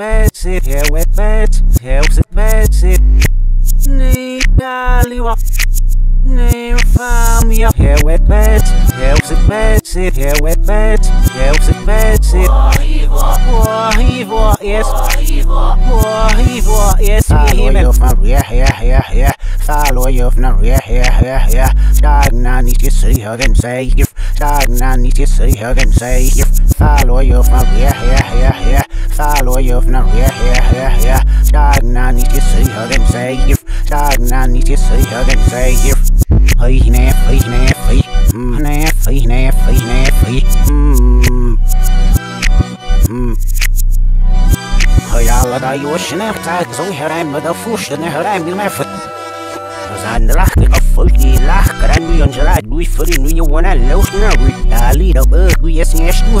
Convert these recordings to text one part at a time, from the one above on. Messi, here with Messi, here's Messi. Ni Galiwa, ni Famia, here with Messi, here's Messi, here with Messi, here's Messi. Wahiwa, yes. Wahiwa, yes. Yeah. Follow you from yeah. Dagna needs to see her and say you. Dagna needs to see her and say you. Follow you from yeah. Follow you from yeah. Dagna needs to see her and say you. Dagna needs to see her and say you. Hey, and the lack of faulty lack, and we on July, we for the new one and lost now with a little bird, we as near to the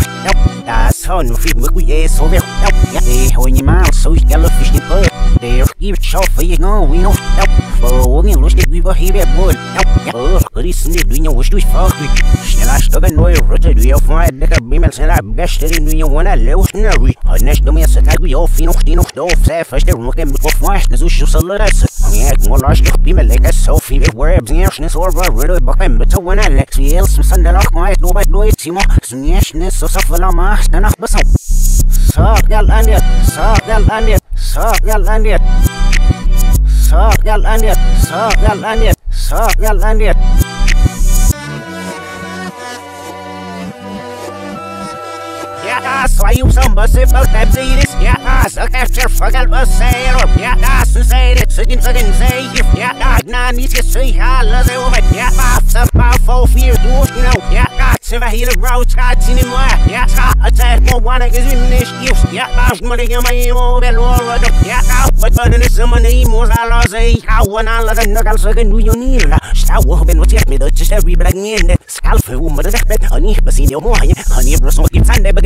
sun of it, we as over help. They hold him out, so he yellow fish the bird. They give shop for you know, we know help. For only lost it, we were here at one. Oh, recently, we know what we fought with. Snell, stubborn, no, rotted, we have my better beamers and I best in the new one and lost now. Honest, the mess that we all finished in of the offset, first the rock and before my social alerts. Yeah, more large to be like a selfie with webs, nearshness or riddle behind, but to when I let the else send the lock my door by Doitimo, Sneshness of Salama, and of Basso. Sargal and yet. Yeah, so I use some bus if I'll have the iris. Yeah, so after Fogal was saying, yeah, so say it, so in second say, yeah, now need to see how love it over. Yeah, so powerful fear, do you know? Yeah, so I hear about shots in him. Yeah, I said, for one, I give him this use. Yeah, I was money on my emo, and all of them. Yeah, but the summer name was I lost a how one I let a knuckle second do you need. Stop woman was yet me, just every black man, the scalp, whom but the bed, honey, but see your boy, honey, Brussels, it's Sunday, but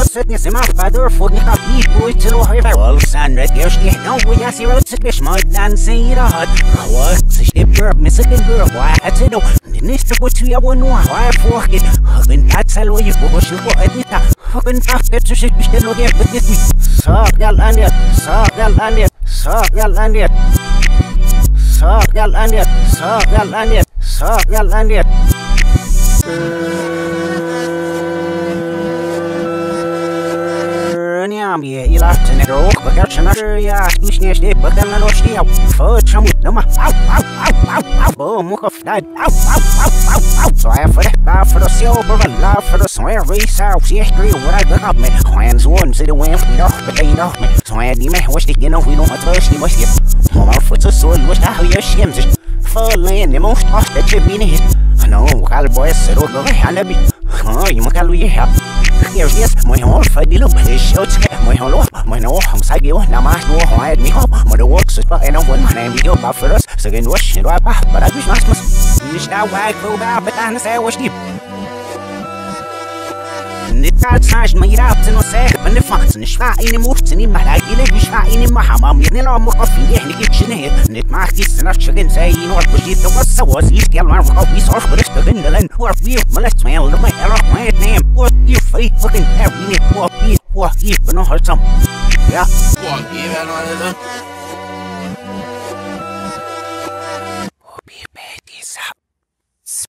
Sickness in my father, for not be good to know her. All sunrise, there's the no way I see road sickness, my dancing in a hut. What's the verb, Miss Second Girl? Why I said, no, the next to what we are one more. Why I fork it? Husband, that's a lawyer for she for Edita. Husband, after she should be the lawyer, but this is Sargal and yet. Yeah, you laughed and it all, but that's another yeah, you snatched it, but then I lost you. First, some with them, ow, oh, mock of that, ow. So I have for the laugh for the silver and laugh for the swear race out. Yes, three, what I got me. Hands one, see the wind, but they know me. So I had the man, what's the dinner, we don't want to see what's it. My foot's a sword, what's that, your shims? For land, the most lost that you've been hit. No, I'll boy, settle the way, I'll be. Oh, you must have help. Yes, my whole faddy loop, his shouts, my no, I'm Sagio, Namas, no, I had me home, mother works, but I know what my name is, but for us, second wash, and wipe up, but I wish not must. You shall wag, go back, but I say, wash deep. The cards are made out and no say, and the funds and the shot in the moves and in my life, which are in my hammer, and no more coffee in the kitchen here. And it marks this enough chicken say, you know, but it was easy, and one of these off with the Vindaland, who are real, molest my elder, my error, my name, what you fake fucking every minute, what you, but no hurt some. Yeah, what even on it.